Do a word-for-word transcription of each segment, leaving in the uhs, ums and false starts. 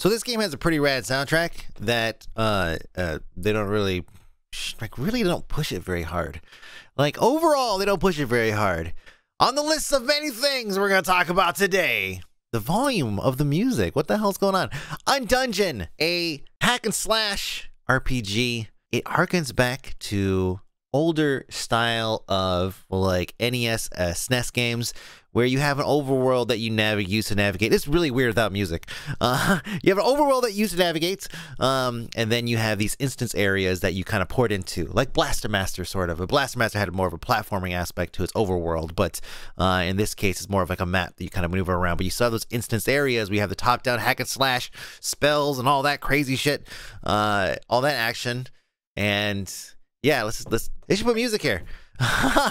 So this game has a pretty rad soundtrack that uh, uh, they don't really, like really don't push it very hard. Like overall, they don't push it very hard. On the list of many things we're going to talk about today, the volume of the music. What the hell's going on? Undungeon, a hack and slash R P G. It harkens back to older style of like N E S, uh, S N E S games, where you have an overworld that you navigate, used to navigate. It's really weird without music. Uh, you have an overworld that you used to navigate, um, and then you have these instance areas that you kind of poured into, like Blaster Master, sort of. But Blaster Master had more of a platforming aspect to its overworld, but uh, in this case, it's more of like a map that you kind of maneuver around. But you saw those instance areas. We have the top-down hack and slash spells and all that crazy shit, uh, all that action, and yeah, let's let's. They should put music here.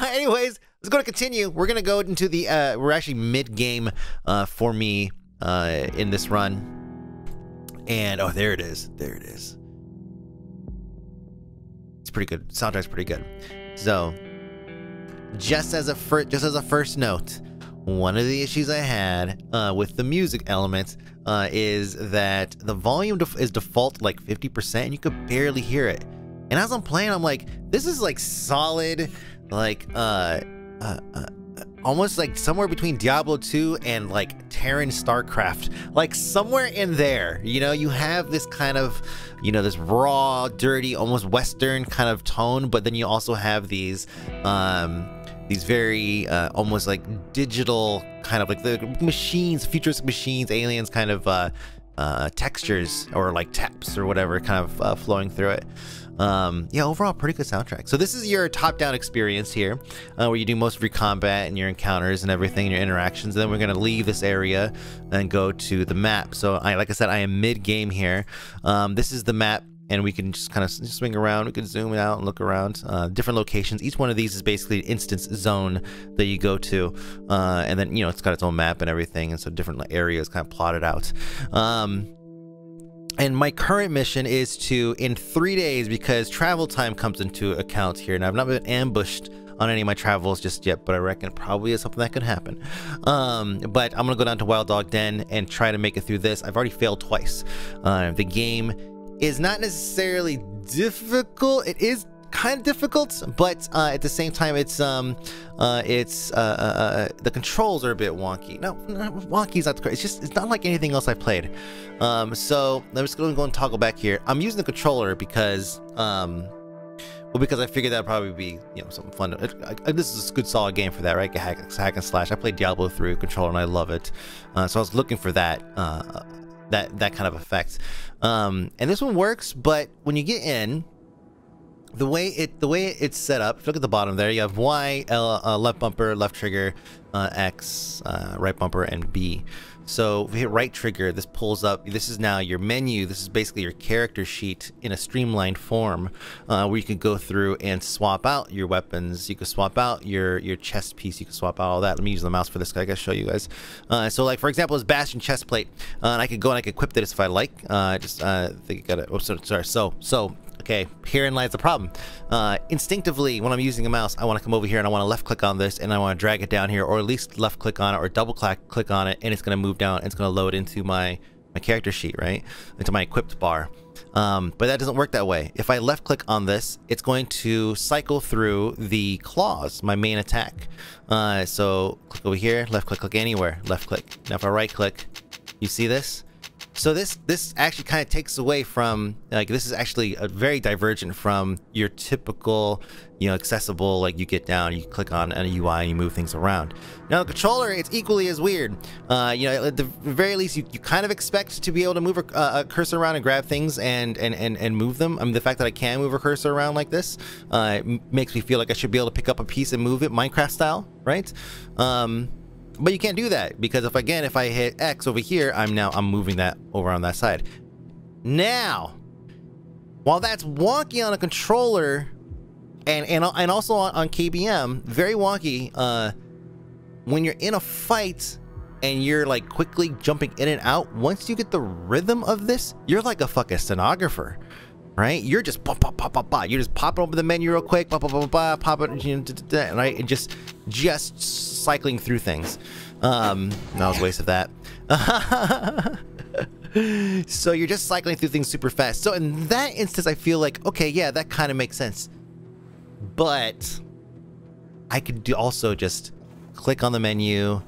Anyways. Let's go to continue. We're going to go into the, uh, we're actually mid-game uh, for me uh, in this run. And, oh, there it is. There it is. It's pretty good. Soundtrack's pretty good. So, just as a, fir just as a first note, one of the issues I had uh, with the music element uh, is that the volume def is default like fifty percent and you could barely hear it. And as I'm playing, I'm like, this is like solid, like, uh... Uh, uh, almost like somewhere between Diablo two and like Terran Starcraft, like somewhere in there, you know, you have this kind of, you know, this raw, dirty, almost Western kind of tone, but then you also have these, um, these very, uh, almost like digital kind of like the machines, futuristic machines, aliens kind of, uh, uh, textures or like taps or whatever kind of uh, flowing through it. Um, yeah, overall, pretty good soundtrack. So this is your top-down experience here, uh, where you do most of your combat and your encounters and everything, and your interactions. And then we're going to leave this area and go to the map. So, I, like I said, I am mid-game here. Um, this is the map, and we can just kind of swing around. We can zoom out and look around. Uh, different locations. Each one of these is basically an instance zone that you go to. Uh, and then, you know, it's got its own map and everything, and so different areas kind of plotted out. Um... And my current mission is to, in three days, because travel time comes into account here. Now, I've not been ambushed on any of my travels just yet, but I reckon it probably is something that could happen. Um, but I'm going to go down to Wild Dog Den and try to make it through this. I've already failed twice. Uh, the game is not necessarily difficult. It is kind of difficult, but uh, at the same time, it's um, uh, it's uh, uh, the controls are a bit wonky. No, no wonky's not the. It's just it's not like anything else I played. Um, so I'm just going to go and toggle back here. I'm using the controller because um, well, because I figured that'd probably be you know something fun. It, I, I, this is a good solid game for that, right? Hack, hack and slash. I played Diablo three controller and I love it. Uh, so I was looking for that uh, that that kind of effect. Um, and this one works, but when you get in. The way it the way it's set up, if you look at the bottom there, you have Y, L, uh, left bumper, left trigger, uh, X, uh, right bumper, and B. So if we hit right trigger, this pulls up, this is now your menu, this is basically your character sheet in a streamlined form, uh, where you can go through and swap out your weapons, you can swap out your, your chest piece, you can swap out all that. Let me use the mouse for this, I gotta show you guys. Uh, so like, for example, this Bastion chest plate, uh, and I could go and I could equip this if I like, uh, just, uh, I think I gotta, oh, sorry, so, so, okay, herein lies the problem. Uh, instinctively, when I'm using a mouse, I want to come over here and I want to left click on this and I want to drag it down here, or at least left click on it or double click click on it, and it's going to move down and it's going to load into my, my character sheet, right? Into my equipped bar. Um, but that doesn't work that way. If I left click on this, it's going to cycle through the claws, my main attack. Uh, so click over here, left click, click anywhere, left click. Now if I right click, you see this? So this this actually kind of takes away from, like, this is actually a very divergent from your typical, you know, accessible, like you get down, you click on a U I and you move things around. Now the controller, it's equally as weird. Uh, you know, at the very least, you, you kind of expect to be able to move a, a cursor around and grab things and, and, and, and move them. I mean, the fact that I can move a cursor around like this uh, makes me feel like I should be able to pick up a piece and move it Minecraft style, right? Um... But you can't do that because if again, if I hit X over here, I'm now I'm moving that over on that side. Now, while that's wonky on a controller, and and and also on, on K B M, very wonky. Uh, when you're in a fight and you're like quickly jumping in and out, once you get the rhythm of this, you're like a fucking stenographer. Right, you're just pop, pop, pop, pop, pop. You're just popping open the menu real quick, pop, pop, pop, pop, pop it, you know, da, da, da, right? And just, just cycling through things. Um, that was a waste of that. So you're just cycling through things super fast. So in that instance, I feel like, okay, yeah, that kind of makes sense. But I could do also just click on the menu,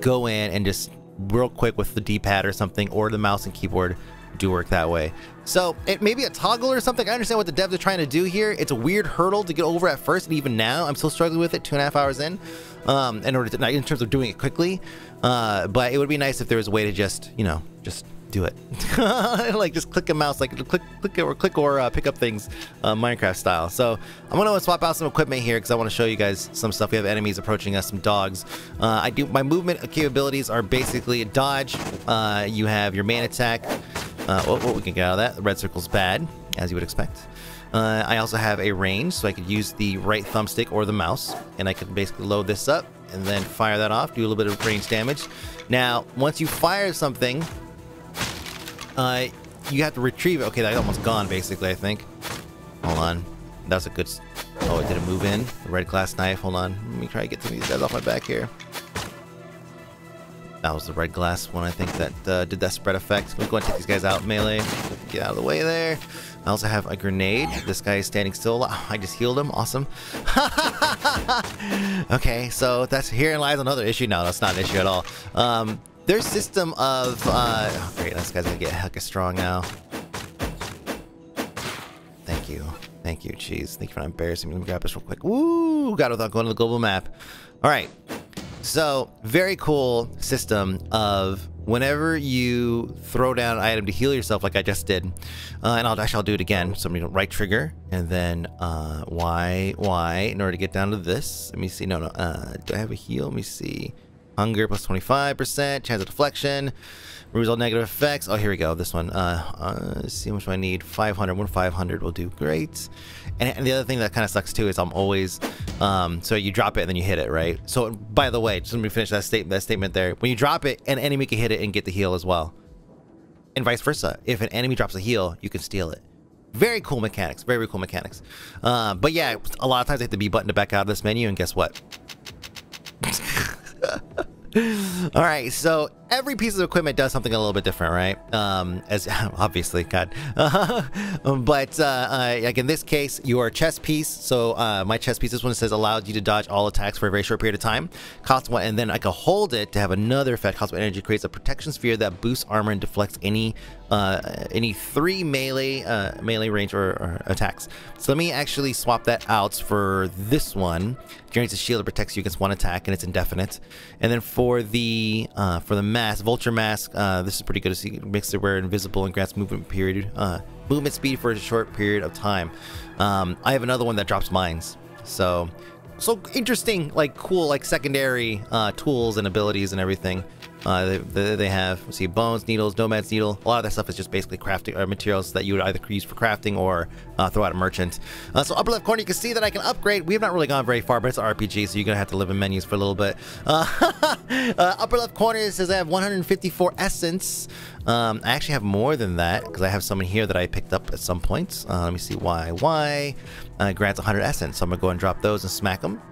go in and just real quick with the D-pad or something, or the mouse and keyboard do work that way. So it may be a toggle or something. I understand what the devs are trying to do here. It's a weird hurdle to get over at first, and even now I'm still struggling with it two and a half hours in, um, in order to, in terms of doing it quickly. Uh, but it would be nice if there was a way to just, you know, just do it. Like just click a mouse, like click, click or click or uh, pick up things uh, Minecraft style. So I'm gonna swap out some equipment here because I want to show you guys some stuff. We have enemies approaching us, some dogs. Uh, I do my movement capabilities are basically a dodge. Uh, you have your man attack. Uh, oh, oh, we can get out of that. The red circle's bad, as you would expect. Uh, I also have a range, so I could use the right thumbstick or the mouse, and I could basically load this up and then fire that off, do a little bit of range damage. Now, once you fire something, uh, you have to retrieve it. Okay, that's almost gone, basically, I think. Hold on. That's a good... Oh, it didn't move in. The red glass knife. Hold on. Let me try to get some of these guys off my back here. That was the red glass one, I think, that uh, did that spread effect. We're going to take these guys out melee. Get out of the way there. I also have a grenade. This guy is standing still. I just healed him. Awesome. Okay, so that's herein lies another issue. No, that's not an issue at all. Um, their system of... Uh, oh, great. This guy's going to get hecka strong now. Thank you. Thank you. Jeez. Thank you for not embarrassing me. Let me grab this real quick. Woo! Got it without going to the global map. All right. So, very cool system of whenever you throw down an item to heal yourself, like I just did, uh, and I'll, actually I'll do it again. So I'm going to right trigger, and then uh, Y, Y, in order to get down to this. Let me see. No, no. Uh, do I have a heal? Let me see. Hunger plus twenty-five percent, chance of deflection, resolve negative effects. Oh, here we go. This one. Uh, uh, let's see how much do I need. five hundred. One five hundred will do great. And, and the other thing that kind of sucks too is I'm always. Um, so you drop it and then you hit it, right? So by the way, just let me finish that statement. That statement there. When you drop it, an enemy can hit it and get the heal as well, and vice versa. If an enemy drops a heal, you can steal it. Very cool mechanics. Very, very cool mechanics. Uh, but yeah, a lot of times I have to be buttoned to back out of this menu, and guess what? Alright, so every piece of equipment does something a little bit different, right? Um, as obviously, God. But uh, uh, like in this case, your chest piece. So uh, my chest piece, this one says allows you to dodge all attacks for a very short period of time. Cost one, and then I can hold it to have another effect. Cost one energy, creates a protection sphere that boosts armor and deflects any uh, any three melee uh, melee range or, or attacks. So let me actually swap that out for this one. Generates a shield that protects you against one attack, and it's indefinite. And then for the uh, for the map. Mask, vulture mask. Uh, this is pretty good to see. Makes it wear invisible and grants movement period, uh, movement speed for a short period of time. Um, I have another one that drops mines. So, so interesting, like cool, like secondary uh, tools and abilities and everything. Uh, they, they, they have, let's see, bones, needles, nomad's needle. A lot of that stuff is just basically crafting or materials that you would either use for crafting or uh, throw out a merchant. Uh, so upper left corner, you can see that I can upgrade. We have not really gone very far, but it's an R P G, so you're going to have to live in menus for a little bit. Uh, uh, upper left corner, it says I have one hundred fifty-four essence. Um, I actually have more than that because I have someone here that I picked up at some point. Uh, let me see why, why. Uh, grants one hundred essence, so I'm going to go and drop those and smack them.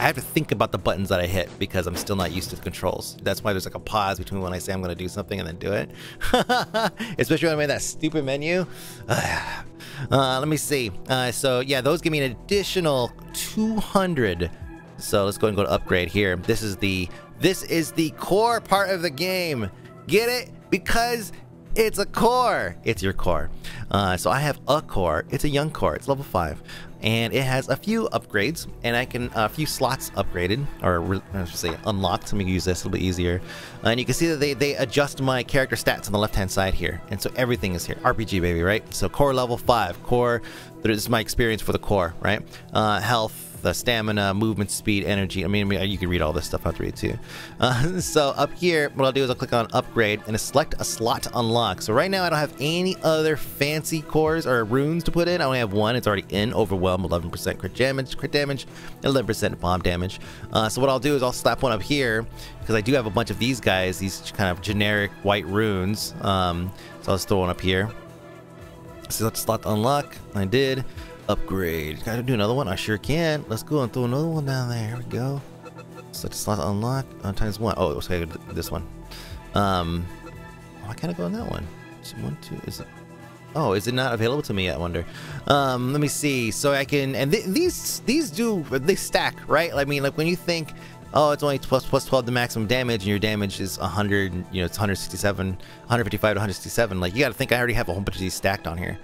I have to think about the buttons that I hit because I'm still not used to the controls. That's why there's like a pause between when I say I'm going to do something and then do it. Especially when I'm in that stupid menu. Uh, let me see. Uh, so yeah, those give me an additional two hundred. So let's go and go to upgrade here. This is the this is the core part of the game. Get it? Because it's a core. It's your core. Uh, so I have a core. It's a young core. It's level five. And it has a few upgrades, and I can a few slots upgraded, or I should say unlocked. Let me use this a little bit easier. And you can see that they they adjust my character stats on the left-hand side here, and so everything is here. R P G baby, right? So core level five, core. This is my experience for the core, right? Uh, health. The stamina, movement speed, energy. I mean, you can read all this stuff. I have to read too. Uh, so up here, what I'll do is I'll click on upgrade and select a slot to unlock. So right now I don't have any other fancy cores or runes to put in. I only have one. It's already in overwhelm, eleven percent crit damage, crit damage, eleven percent bomb damage. Uh, so what I'll do is I'll slap one up here because I do have a bunch of these guys, these kind of generic white runes. Um, so I'll just throw one up here. Select a slot to unlock. I did. Upgrade. Can I do another one? I sure can. Let's go and throw another one down there. Here we go. Select slot unlock. Uh, times one. Oh, okay. This one. Um, oh, I gotta go on that one. One, two, is it? Oh, is it not available to me yet? I wonder. Um, let me see. So I can, and th these these do they stack, right? I mean, like when you think, oh, it's only plus plus twelve to maximum damage, and your damage is one hundred. You know, it's one hundred sixty-seven, one hundred fifty-five to one hundred sixty-seven. Like you gotta think, I already have a whole bunch of these stacked on here.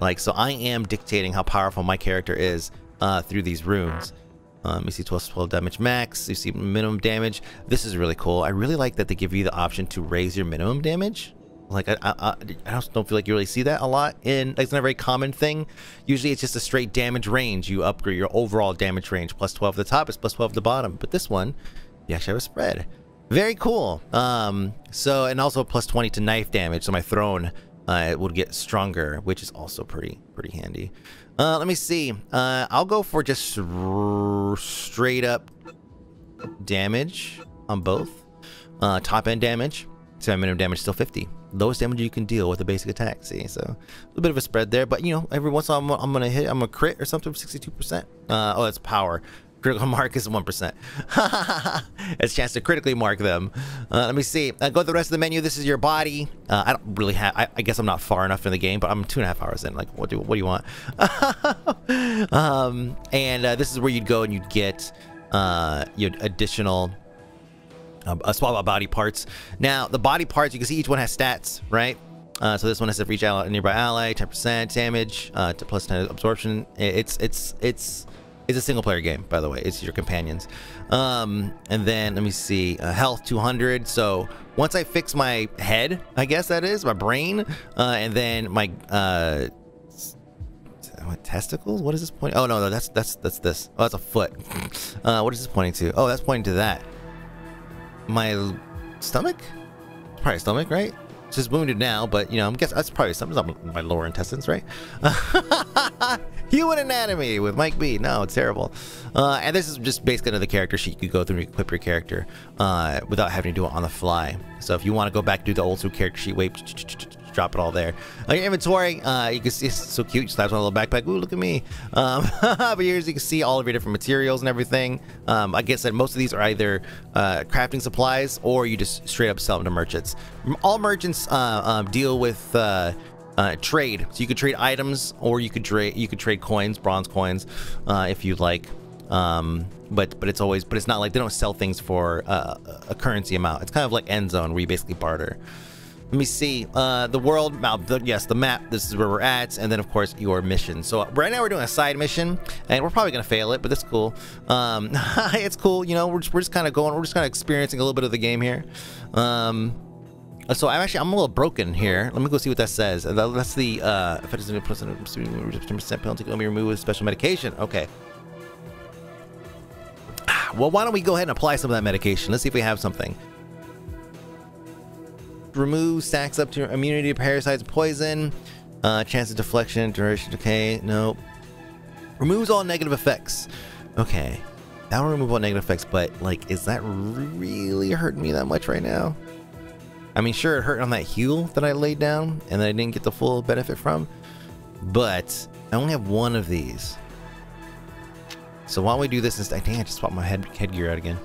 Like so, I am dictating how powerful my character is uh, through these runes. Um, you see twelve, twelve damage max, you see minimum damage. This is really cool. I really like that they give you the option to raise your minimum damage. Like, I I, I don't feel like you really see that a lot in, like, it's not a very common thing. Usually it's just a straight damage range. You upgrade your overall damage range, plus twelve at the top, it's plus twelve at the bottom. But this one, you actually have a spread. Very cool. Um, so, and also plus twenty to knife damage, so my thrown uh, would get stronger, which is also pretty, pretty handy. Uh, let me see. Uh, I'll go for just straight up damage on both. Uh, top end damage. So my minimum damage is still fifty. Lowest damage you can deal with a basic attack. See, so a little bit of a spread there. But you know, every once in a while I'm gonna hit. I'm gonna crit or something. sixty-two percent. Uh, oh, that's power. Critical mark is one percent. It's a chance to critically mark them. Uh, let me see. Uh, go to the rest of the menu. This is your body. Uh, I don't really have... I, I guess I'm not far enough in the game, but I'm two and a half hours in. Like, what do, what do you want? um, and uh, this is where you'd go and you'd get uh, your additional... Uh, uh, swap out body parts. Now, the body parts, you can see each one has stats, right? Uh, so this one has to reach out a nearby ally, ten percent damage, uh, to plus ten absorption. It's... it's... it's... It's a single-player game, by the way. It's your companions. Um, and then, let me see, uh, health, two hundred. So, once I fix my head, I guess that is, my brain, uh, and then my, uh, what, testicles? What is this pointing? Oh, no, no, that's, that's, that's this. Oh, that's a foot. Uh, what is this pointing to? Oh, that's pointing to that. My stomach? Probably stomach, right? It's just wounded now, but, you know, I'm guessing that's probably something up my lower intestines, right? Human Anatomy with Mike B. No, it's terrible. Uh, and this is just basically another character sheet you could go through and equip your character uh, without having to do it on the fly. So if you want to go back to the old school character sheet, wait, drop it all there. Uh, your inventory, uh, you can see it's so cute. You slap on a little backpack. Ooh, look at me. Um, but here's you can see all of your different materials and everything. Um, I guess that most of these are either uh, crafting supplies or you just straight up sell them to merchants. All merchants uh, um, deal with. Uh, Uh, trade, so you could trade items, or you could trade you could trade coins, bronze coins, uh, if you like. Um, but but it's always but it's not like they don't sell things for uh, a currency amount. It's kind of like End Zone, where you basically barter. Let me see uh, the world map. The, yes, the map. This is where we're at, and then of course your mission. So right now we're doing a side mission, and we're probably gonna fail it, but that's cool. Um, it's cool, you know. We're just, we're just kind of going. We're just kind of experiencing a little bit of the game here. Um, So I'm actually I'm a little broken here. Let me go see what that says. That's the uh, if it doesn't plus ten percent penalty, let me remove with special medication. Okay. Well, why don't we go ahead and apply some of that medication? Let's see if we have something. Remove stacks up to immunity to parasites, poison, uh, chance of deflection, duration decay. Nope. Removes all negative effects. Okay, that will remove all negative effects. But like, is that really hurting me that much right now? I mean, sure, it hurt on that heal that I laid down and that I didn't get the full benefit from, but I only have one of these. So why don't we do this instead? Dang, I just swapped my head headgear out again.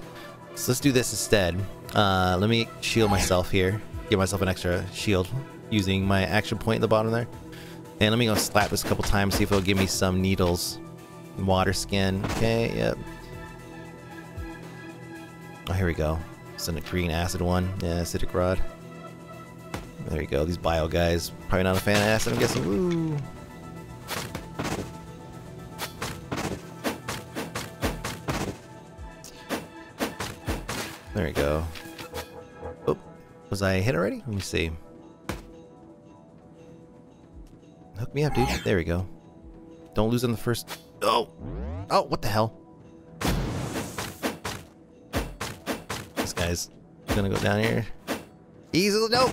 So let's do this instead. Uh, let me shield myself here. Give myself an extra shield using my action point in the bottom there. And let me go slap this a couple times, see if it'll give me some needles. Water skin. Okay, yep. Oh, here we go. It's in a green acid one. Yeah, acidic rod. There you go. These bio guys probably not a fan of acid, I'm guessing. Woo. There you go. Oh, was I hit already? Let me see. Hook me up, dude. There we go. Don't lose on the first. Oh, oh, what the hell? This guy's gonna go down here. Easily. Nope.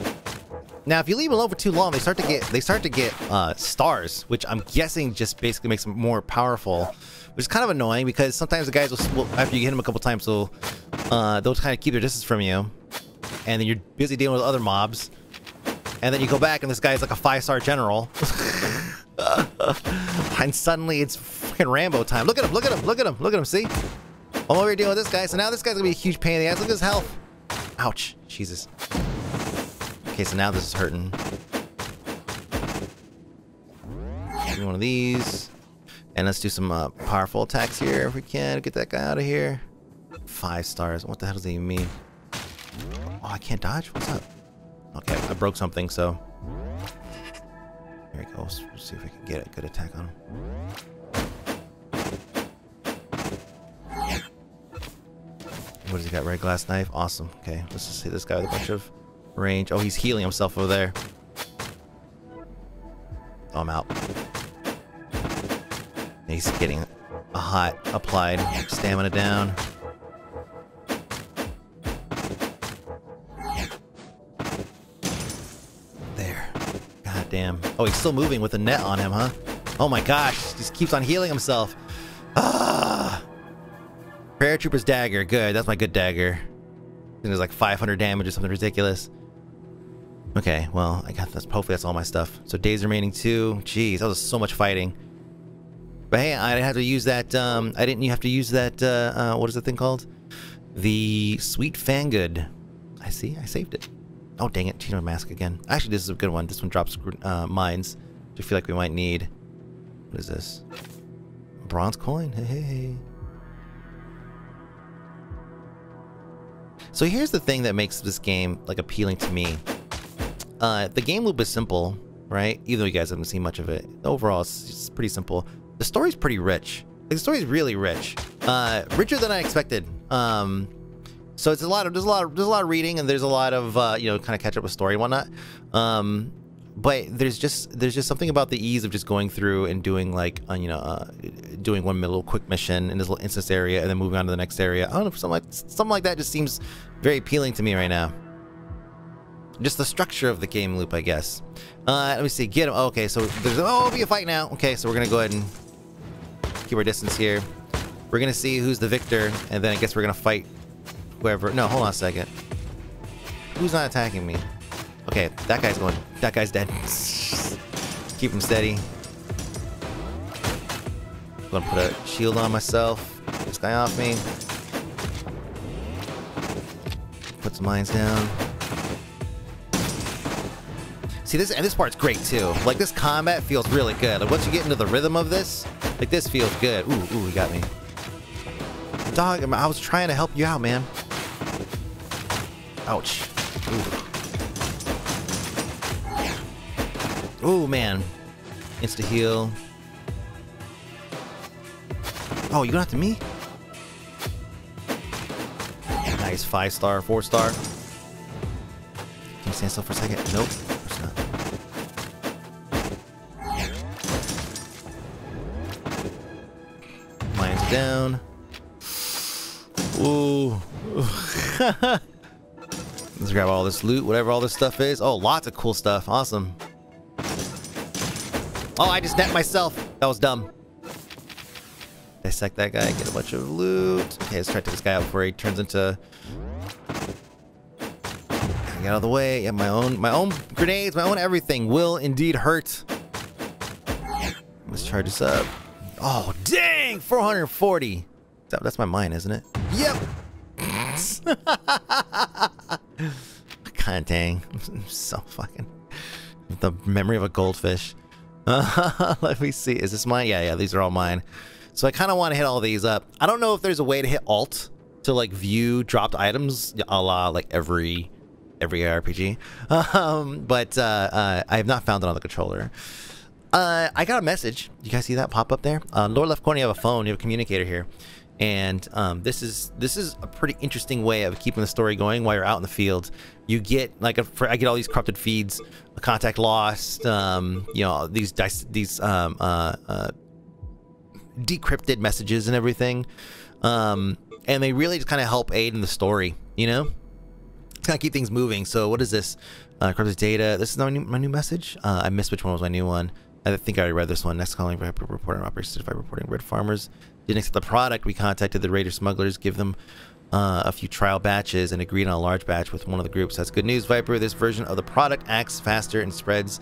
Now, if you leave them alone for too long, they start to get they start to get uh, stars, which I'm guessing just basically makes them more powerful, which is kind of annoying because sometimes the guys will, will after you hit them a couple times, they'll uh, they'll kind of keep their distance from you, and then you're busy dealing with other mobs, and then you go back and this guy's like a five-star general, and suddenly it's freaking Rambo time. Look at him! Look at him! Look at him! Look at him! See? I'm over here dealing with this guy, so now this guy's gonna be a huge pain in the ass. Look at his health. Ouch. Jesus. Okay, so now this is hurting. Do one of these. And let's do some uh, powerful attacks here if we can. Get that guy out of here. Five stars. What the hell does that even mean? Oh, I can't dodge? What's up? Okay, I broke something, so. Here we go. Let's see if we can get a good attack on him. What does he got? Red glass knife? Awesome. Okay, let's just hit this guy with a bunch of range. Oh, he's healing himself over there. Oh, I'm out. He's getting a hot applied stamina down. There. God damn. Oh, he's still moving with a net on him, huh? Oh my gosh, he just keeps on healing himself. Ah! Paratrooper's dagger. Good. That's my good dagger. I think there's like five hundred damage or something ridiculous. Okay, well, I got this. Hopefully that's all my stuff. So days remaining two. Jeez, that was so much fighting. But hey, I didn't have to use that, um, I didn't have to use that, uh, uh, what is the thing called? The Sweet Fangood. I see, I saved it. Oh, dang it, Chino Mask again. Actually, this is a good one. This one drops, uh, mines. Which I feel like we might need. What is this? Bronze coin, hey, hey, hey. So here's the thing that makes this game, like, appealing to me. Uh, the game loop is simple, right? Even though you guys haven't seen much of it. Overall, it's, it's pretty simple. The story's pretty rich. The story's really rich, uh, richer than I expected. Um, so it's a lot of there's a lot of, there's a lot of reading, and there's a lot of uh, you know, kind of catch up with story and whatnot. Um, but there's just there's just something about the ease of just going through and doing like uh, you know uh, doing one little quick mission in this little instance area and then moving on to the next area. I don't know, something like something like that just seems very appealing to me right now. Just the structure of the game loop, I guess. Uh, let me see. Get him. Oh, okay, so there's oh, it'll be a fight now. Okay, so we're gonna go ahead and keep our distance here. We're gonna see who's the victor, and then I guess we're gonna fight whoever. No, hold on a second. Who's not attacking me? Okay, that guy's going. That guy's dead. Keep him steady. I'm gonna put a shield on myself. Get this guy off me. Put some mines down. See, this and this part's great too. Like, this combat feels really good. Like, once you get into the rhythm of this, like, this feels good. Ooh, ooh, he got me. Dog, I was trying to help you out, man. Ouch. Ooh. Ooh, man. Insta heal. Oh, you going after me? Nice, five star, four star. Can you stand still for a second? Nope. Down. Ooh. Let's grab all this loot, whatever all this stuff is. Oh, lots of cool stuff. Awesome. Oh, I just net myself. That was dumb. Dissect that guy, get a bunch of loot. Okay, let's try to take this guy out before he turns into... Get out of the way. Yeah, my own, my own grenades, my own everything will indeed hurt. Let's charge this up. Oh, dang! four hundred forty! That, that's my mine, isn't it? Yep! God dang. I'm so fucking... With the memory of a goldfish. Uh, let me see. Is this mine? Yeah, yeah, these are all mine. So I kind of want to hit all these up. I don't know if there's a way to hit Alt to, like, view dropped items, a la, like, every every R P G. Um, but uh, uh, I have not found it on the controller. Uh, I got a message. You guys see that pop up there? Uh, lower left corner, you have a phone. You have a communicator here, and um, this is this is a pretty interesting way of keeping the story going while you're out in the field. You get like a, I get all these corrupted feeds, a contact lost, um, you know, these these um, uh, uh, decrypted messages and everything, um, and they really just kind of help aid in the story. You know, it's kind of keep things moving. So what is this? Uh, corrupted data. This is my new, my new message. Uh, I missed which one was my new one. I think I already read this one. Next calling for reporting operators certified reporting red farmers. Didn't accept the product. We contacted the raider smugglers, give them uh, a few trial batches, and agreed on a large batch with one of the groups. That's good news, Viper. This version of the product acts faster and spreads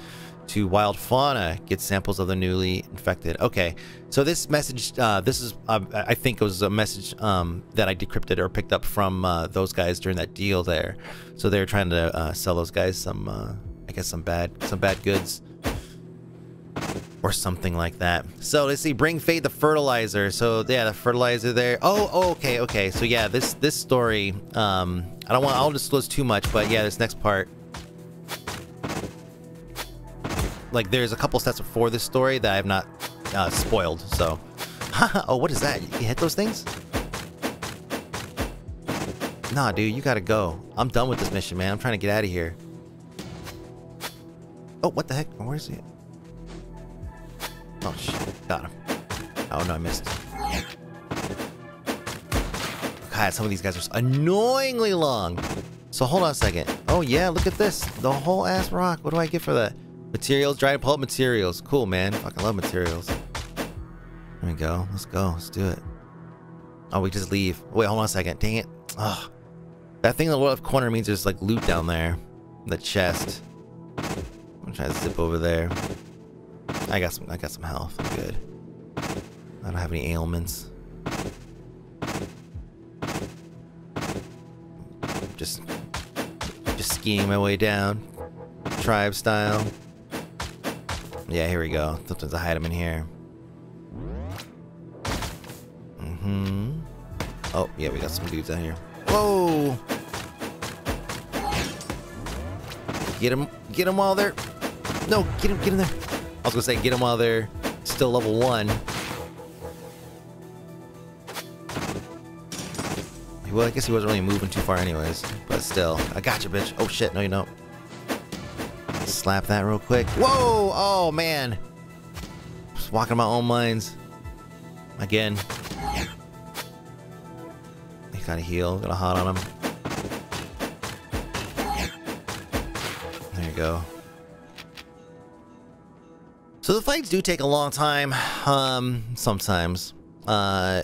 to wild fauna, get samples of the newly infected. Okay, so this message, uh, this is, uh, I think it was a message um, that I decrypted or picked up from uh, those guys during that deal there. So they're trying to uh, sell those guys some, uh, I guess some bad, some bad goods or something like that. So let's see, bring Fade the fertilizer. So yeah, the fertilizer there. Oh, oh okay, okay. So yeah, this this story, um, I don't want, I'll disclose too much, but yeah, this next part. Like, there's a couple sets before this story that I have not uh, spoiled, so... oh, what is that? You hit those things? Nah, dude, you gotta go. I'm done with this mission, man. I'm trying to get out of here. Oh, what the heck? Where is he? Oh, shit. Got him. Oh, no, I missed. God, some of these guys are so annoyingly long. So, hold on a second. Oh, yeah, look at this. The whole ass rock. What do I get for that? Materials, dry and pull up materials. Cool, man. Fucking love materials. There we go. Let's go. Let's do it. Oh, we just leave. Wait, hold on a second. Dang it. Ugh. That thing in the left corner means there's like loot down there. The chest. I'm gonna try to zip over there. I got some I got some health. I'm good. I don't have any ailments. Just just skiing my way down. Tribe style. Yeah, here we go. Sometimes I hide them in here. Mm-hmm. Oh, yeah, we got some dudes out here. Whoa! Get them, get them while they're... No, get them, get them there. I was gonna say, get them while they're still level one. Well, I guess he wasn't really moving too far anyways. But still. I gotcha, bitch. Oh, shit. No, you don't. Slap that real quick. Whoa! Oh, man. Just walking my own mines. Again. He's got a heal. Got a hot on him. There you go. So the fights do take a long time. Um, sometimes. Uh,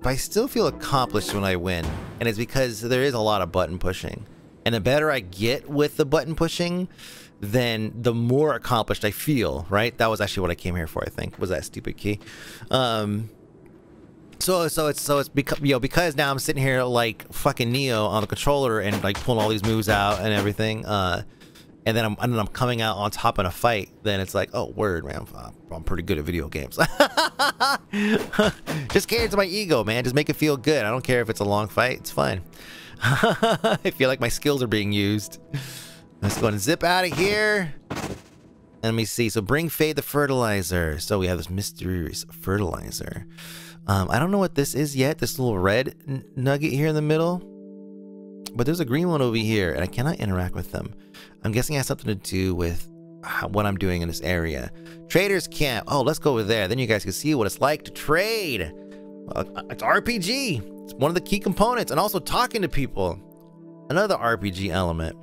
but I still feel accomplished when I win. And it's because there is a lot of button pushing. And the better I get with the button pushing, then the more accomplished I feel, right? That was actually what I came here for, I think, was that stupid key. Um, so, so it's, so it's because, you know, because now I'm sitting here like fucking Neo on the controller and like pulling all these moves out and everything. Uh, and then I'm, and then I'm coming out on top in a fight. Then it's like, oh, word, man, I'm, I'm pretty good at video games. Just cater to my ego, man. Just make it feel good. I don't care if it's a long fight. It's fine. I feel like my skills are being used. Let's go and zip out of here. Let me see. So bring Fade the fertilizer. So we have this mysterious fertilizer. Um, I don't know what this is yet. This little red n nugget here in the middle. But there's a green one over here, and I cannot interact with them. I'm guessing it has something to do with what I'm doing in this area. Traders camp. Oh, let's go over there. Then you guys can see what it's like to trade. Uh, it's R P G. It's one of the key components, and also talking to people. Another R P G element.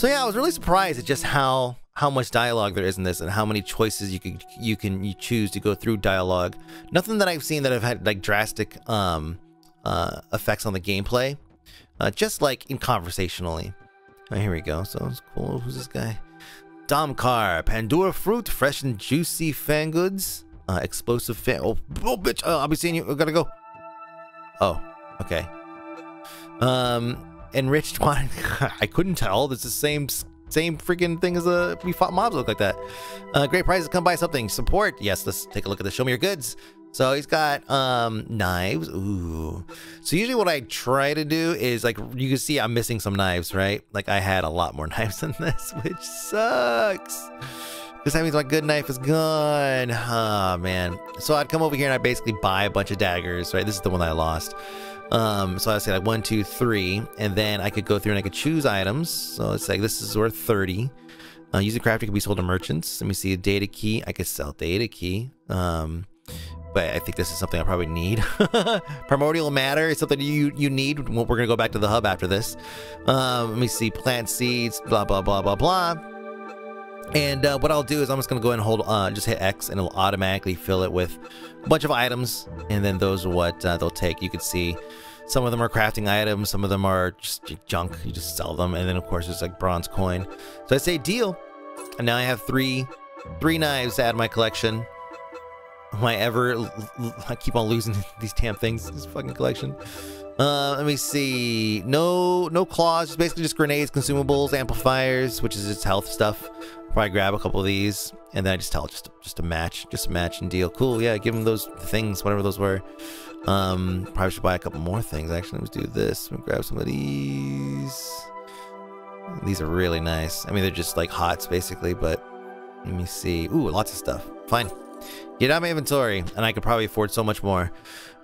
So yeah, I was really surprised at just how how much dialogue there is in this, and how many choices you can you can you choose to go through dialogue. Nothing that I've seen that have had like drastic um, uh, effects on the gameplay. Uh, just like in conversationally. Right, here we go. Sounds cool. Who's this guy? Domkar, Pandora fruit, fresh and juicy fan goods, uh, explosive fan. Oh, oh, bitch! Uh, I'll be seeing you. I gotta go. Oh, okay. Um, enriched wine. I couldn't tell. It's the same, same freaking thing as a we fought mobs look like that. Uh, great prizes. Come buy something. Support. Yes. Let's take a look at this. Show me your goods. So he's got um knives. Ooh. So usually what I try to do is like you can see I'm missing some knives, right? Like I had a lot more knives than this, which sucks. Because that means my good knife is gone. Oh, man. So I'd come over here and I'd basically buy a bunch of daggers, right? This is the one that I lost. Um, so I'd say like one, two, three. And then I could go through and I could choose items. So it's like this is worth thirty. Uh, using crafting can be sold to merchants. Let me see a data key. I could sell data key. Um, but I think this is something I probably need. Primordial matter is something you, you need. We're going to go back to the hub after this. Um, let me see plant seeds, blah, blah, blah, blah, blah. And uh, what I'll do is I'm just going to go ahead and hold, uh, just hit X and it'll automatically fill it with a bunch of items. And then those are what uh, they'll take. You can see some of them are crafting items. Some of them are just junk. You just sell them. And then, of course, it's like bronze coin. So I say deal. And now I have three, three knives to add to my collection. My ever, I keep on losing these damn things. This fucking collection. Uh, let me see. No, no claws. Just basically just grenades, consumables, amplifiers, which is just health stuff. Probably grab a couple of these, and then I just tell just just a match, just a match and deal. Cool. Yeah, give them those things, whatever those were. Um, probably should buy a couple more things. Actually, let's do this. Let me grab some of these. These are really nice. I mean, they're just like HOTS basically, but let me see. Ooh, lots of stuff. Fine. Get out of my inventory, and I could probably afford so much more.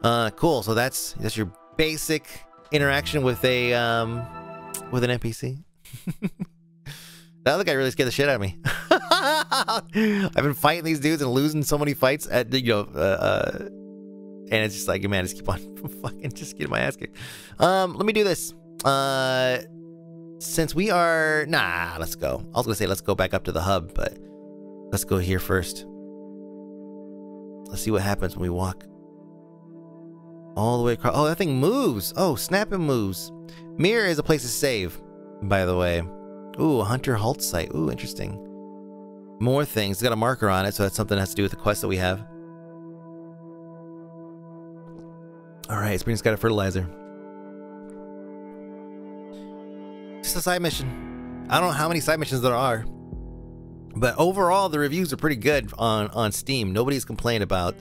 Uh, cool. So that's that's your basic interaction with a um, with an N P C. That other guy really scared the shit out of me. I've been fighting these dudes and losing so many fights at you know, uh, uh, and it's just like, man, just keep on fucking just getting my ass kicked. Um, let me do this. Uh, since we are nah, let's go. I was gonna say let's go back up to the hub, but let's go here first. Let's see what happens when we walk all the way across. Oh, that thing moves. Oh, snap and moves. Mirror is a place to save, by the way. Ooh, hunter halt site. Ooh, interesting. More things. It's got a marker on it, so that's something that has to do with the quest that we have. Alright, Spring's got a fertilizer. Just a side mission. I don't know how many side missions there are. But overall, the reviews are pretty good on, on Steam. Nobody's complained about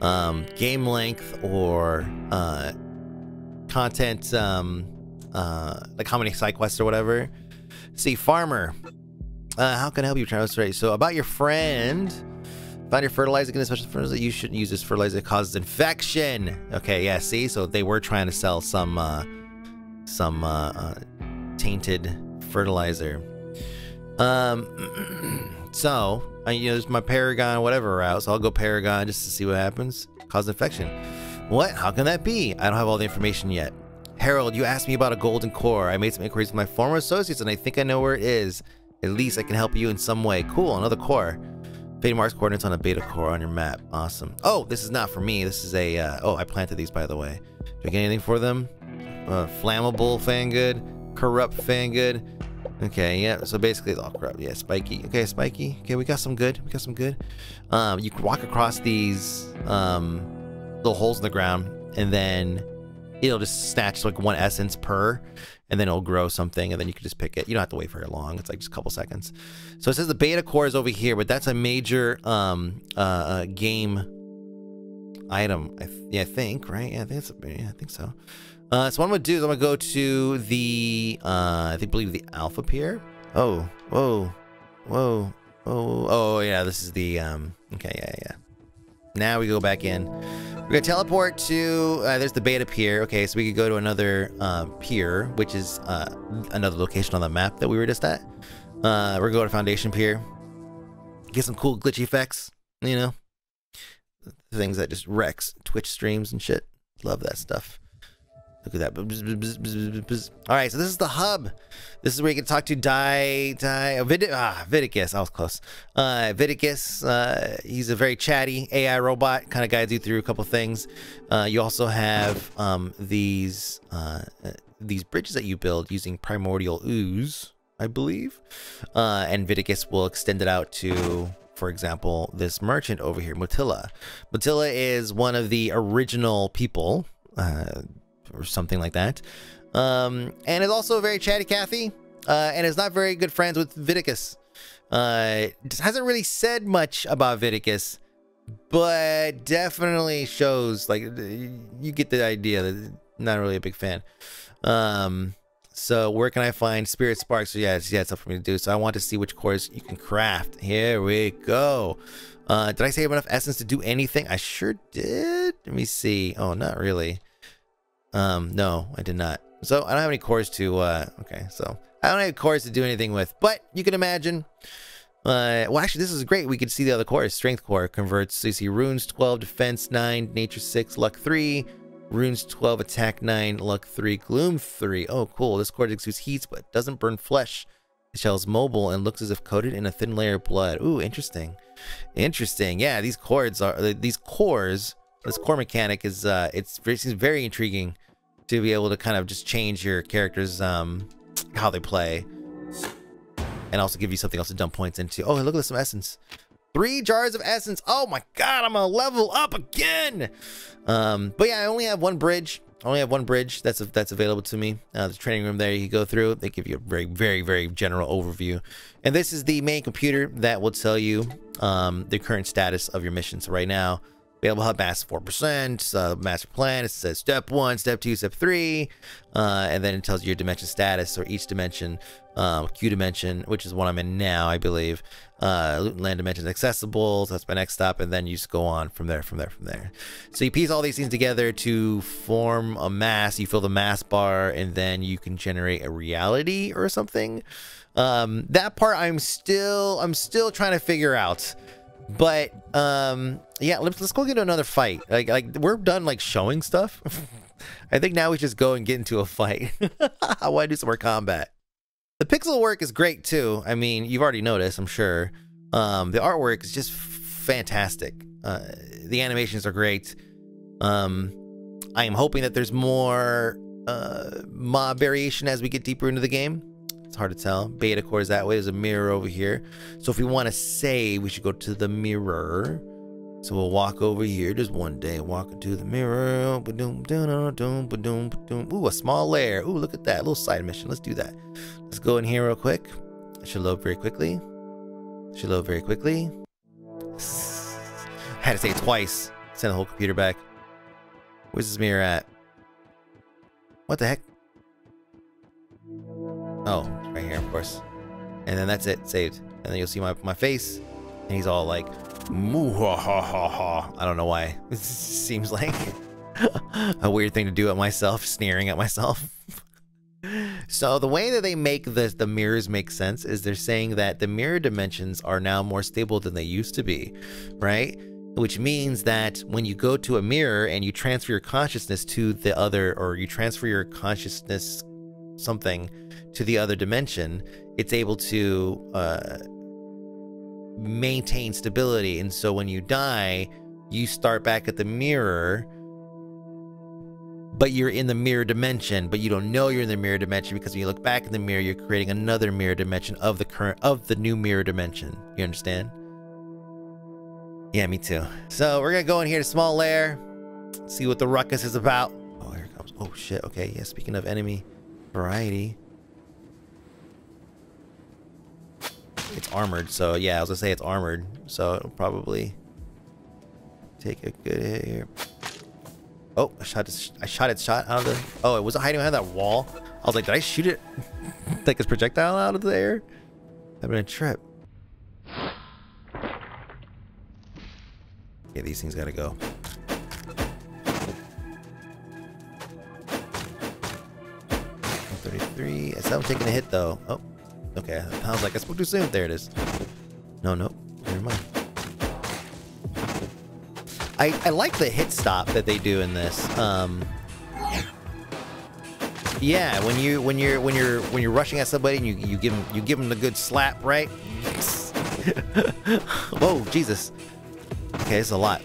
um, game length or uh, content, um, uh, like how many side quests or whatever. See, farmer. Uh, how can I help you, Travis? Right. So about your friend, find your fertilizer. Get special fertilizer. You shouldn't use this fertilizer. It causes infection. Okay. Yeah. See. So they were trying to sell some uh, some uh, uh, tainted fertilizer. Um, so I use my Paragon, whatever route. So I'll go Paragon just to see what happens. Cause infection. What? How can that be? I don't have all the information yet. Harold, you asked me about a golden core. I made some inquiries with my former associates, and I think I know where it is. At least I can help you in some way. Cool, another core. Beta marks coordinates on a beta core on your map. Awesome. Oh, this is not for me. This is a. Uh, oh, I planted these, by the way. Do I get anything for them? Uh, flammable fan good. Corrupt fan good. Okay, yeah, so basically it's all corrupt. Yeah, spiky. Okay, spiky. Okay, we got some good. We got some good. Um, you can walk across these um, little holes in the ground, and then it'll just snatch like one essence per, and then it'll grow something, and then you can just pick it. You don't have to wait very long. It's like just a couple seconds. So it says the beta core is over here, but that's a major um, uh, game item. I th yeah, I think, right? Yeah, I think, it's a, yeah, I think so. Uh, so what I'm going to do is I'm going to go to the, uh, I think, believe the alpha pier. Oh, whoa, whoa, whoa, oh, yeah, this is the, um, okay, yeah, yeah. Now we go back in. We're going to teleport to, uh, there's the beta pier. Okay, so we could go to another uh, pier, which is uh, another location on the map that we were just at. Uh, we're going to go to Foundation Pier. Get some cool glitchy effects, you know. Things that just wrecks Twitch streams and shit. Love that stuff. Look at that. All right, so this is the hub. This is where you can talk to Di, Di, oh, Vid, ah, Viticus. I was close. Uh, Viticus, uh, he's a very chatty A I robot, kind of guides you through a couple things. Uh, you also have um, these uh, these bridges that you build using primordial ooze, I believe. Uh, and Viticus will extend it out to, for example, this merchant over here, Motilla. Motilla is one of the original people, uh, or something like that, um, and is also very chatty Kathy, uh, and is not very good friends with Viticus. Uh, hasn't really said much about Viticus, but definitely shows, like, you get the idea that not really a big fan. Um, so where can I find Spirit Sparks? So yeah, it's, yeah, it's up for me to do. So I want to see which cores you can craft. Here we go. Uh, did I save enough essence to do anything? I sure did. Let me see. Oh, not really. Um, no, I did not. So, I don't have any cores to, uh, okay, so, I don't have cores to do anything with, but you can imagine, uh, well, actually, this is great. We could see the other cores. Strength core converts, so you see runes twelve, defense nine, nature six, luck three, runes twelve, attack nine, luck three, gloom three. Oh, cool. This core exudes heat, but doesn't burn flesh. The shell is mobile and looks as if coated in a thin layer of blood. Ooh, interesting. Interesting. Yeah, these cores are, these cores... This core mechanic is, uh, it's, it seems very intriguing to be able to kind of just change your character's, um, how they play. and also give you something else to dump points into. Oh, look at some essence. Three jars of essence. Oh my god, I'm gonna level up again. Um, but yeah, I only have one bridge. I only have one bridge that's a, that's available to me. Uh, the training room there you go through. They give you a very, very, very general overview. And this is the main computer that will tell you um, the current status of your mission. So right now, available hub mass four percent, uh, master plan. It says step one, step two, step three. Uh, and then it tells you your dimension status or each dimension, um, Q dimension, which is what I'm in now, I believe. Uh, loot and land dimensions accessible. So that's my next stop. And then you just go on from there, from there, from there. So you piece all these things together to form a mass. You fill the mass bar, and then you can generate a reality or something. Um, that part I'm still, I'm still trying to figure out. But um, yeah, let's let's go get into another fight. Like like we're done like showing stuff. I think now we just go and get into a fight. I want to do some more combat. The pixel work is great too. I mean, you've already noticed, I'm sure. Um, the artwork is just fantastic. Uh, the animations are great. Um, I am hoping that there's more uh, mob variation as we get deeper into the game. It's hard to tell. Beta core is that way. There's a mirror over here. So if we want to save, we should go to the mirror. So we'll walk over here. Just one day, walk into the mirror. Ooh, a small lair. Ooh, look at that. A little side mission. Let's do that. Let's go in here real quick. It should load very quickly. It should load very quickly. I had to say it twice. Send the whole computer back. Where's this mirror at? What the heck? Oh, right here, of course. And then that's it. Saved. And then you'll see my, my face. And he's all like... Moo ha ha ha ha. I don't know why. It seems like a weird thing to do at myself, sneering at myself. So the way that they make the, the mirrors make sense is they're saying that the mirror dimensions are now more stable than they used to be, right? Which means that when you go to a mirror and you transfer your consciousness to the other, or you transfer your consciousness something to the other dimension, it's able to... Uh, maintain stability, and so when you die you start back at the mirror, but you're in the mirror dimension, but you don't know you're in the mirror dimension, because when you look back in the mirror you're creating another mirror dimension of the current of the new mirror dimension. You understand? Yeah, me too. So we're gonna go in here to small lair, see what the ruckus is about. Oh, here it comes. Oh shit. Okay, yeah, speaking of enemy variety, it's armored, so yeah, I was gonna say it's armored, so it'll probably take a good hit here. Oh, I shot its, I shot its shot out of the... Oh, it wasn't hiding behind that wall. I was like, did I shoot it? Take its projectile out of the air? That'd been a trip. Yeah, these things gotta go. one thirty-three. I said I'm taking a hit though. Oh. Okay, I was like, I spoke too soon. There it is. No, no, never mind. I, I like the hit stop that they do in this. Um, yeah, when you when you're when you're when you're rushing at somebody and you you give them you give them the good slap, right? Yes. Whoa, Jesus. Okay, it's a lot.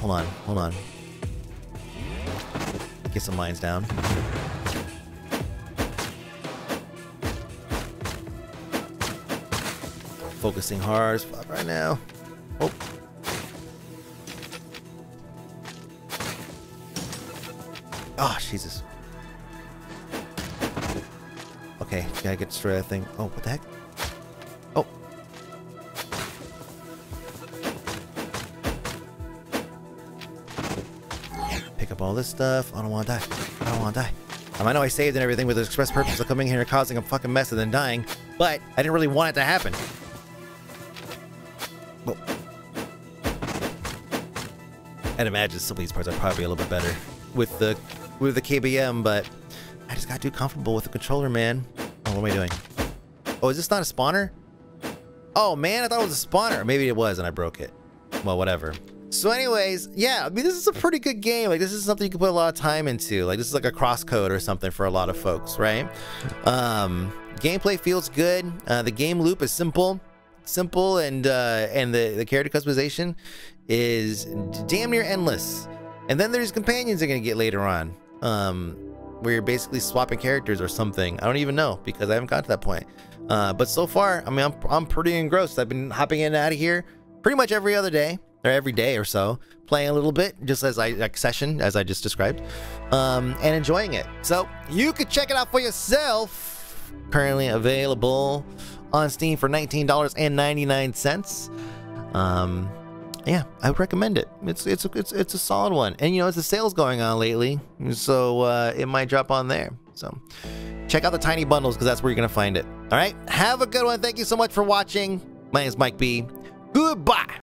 Hold on, hold on. Get some mines down. Focusing hard as fuck right now. Oh. Oh, Jesus. Okay, gotta get destroyed, I think. Oh, what the heck? Oh. Pick up all this stuff. I don't wanna die. I don't wanna die. Um, I know I saved and everything with the express purpose of coming here and causing a fucking mess and then dying, but I didn't really want it to happen. I'd imagine some of these parts are probably a little bit better with the with the K B M, but I just got too comfortable with the controller, man. Oh, what am I doing? Oh, is this not a spawner? Oh man, I thought it was a spawner. Maybe it was, and I broke it. Well, whatever. So, anyways, yeah, I mean, this is a pretty good game. Like, this is something you can put a lot of time into. Like, this is like a Crosscode or something for a lot of folks, right? Um, gameplay feels good. Uh, the game loop is simple, simple, and uh, and the the character customization is damn near endless, and then there's companions they're gonna get later on. Um, where you're basically swapping characters or something. I don't even know because I haven't gotten to that point. Uh, but so far, I mean, I'm, I'm pretty engrossed. I've been hopping in and out of here pretty much every other day or every day or so, playing a little bit, just as I like session, as I just described, um, and enjoying it. So you could check it out for yourself. Currently available on Steam for nineteen ninety-nine. Um, yeah, I would recommend it. It's it's it's it's a solid one, and you know, it's the sales going on lately, so uh, it might drop on there. So check out the tiny bundles because that's where you're gonna find it. All right, have a good one. Thank you so much for watching. My name is Mike B. Goodbye.